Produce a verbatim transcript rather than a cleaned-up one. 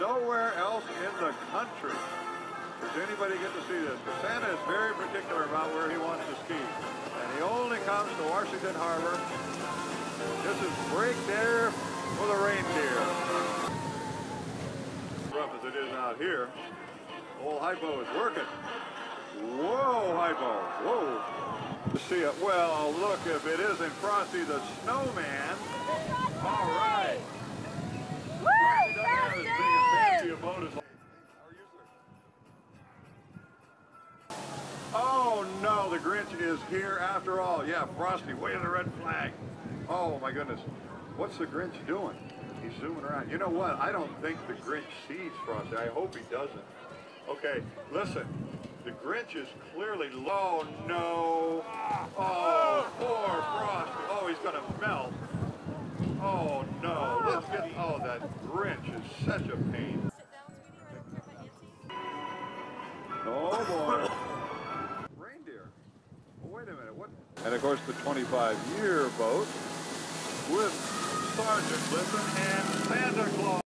nowhere else in the country does anybody get to see this. But Santa is very particular about where he wants to ski, and he only comes to Washington Harbor. This is break there for the reindeer. As rough as it is out here, old hypo is working. Whoa, hypo, whoa. To see it, well, look, if it isn't Frosty the Snowman. All right. Woo, Frosty! Oh, no, the Grinch is here after all. Yeah, Frosty, waving the red flag. Oh, my goodness. What's the Grinch doing? He's zooming around. You know what? I don't think the Grinch sees Frosty. I hope he doesn't. Okay, listen. The Grinch is clearly low. Oh, no. Oh, poor Frosty. Oh, he's going to melt. Oh, no. Let's get... Oh, that Grinch is such a pain. Oh, boy. Reindeer. Well, wait a minute. What? And, of course, the twenty-five year boat with Sergeant Clinton and Santa Claus.